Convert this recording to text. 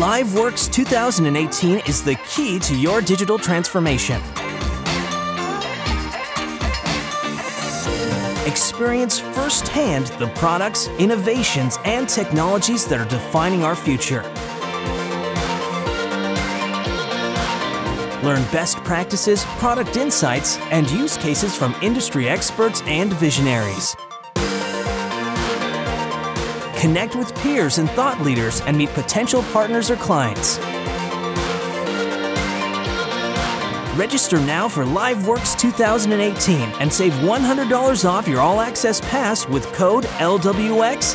LiveWorx 2018 is the key to your digital transformation. Experience firsthand the products, innovations, and technologies that are defining our future. Learn best practices, product insights, and use cases from industry experts and visionaries. Connect with peers and thought leaders and meet potential partners or clients. Register now for LiveWorx 2018 and save $100 off your all-access pass with code LWXVID.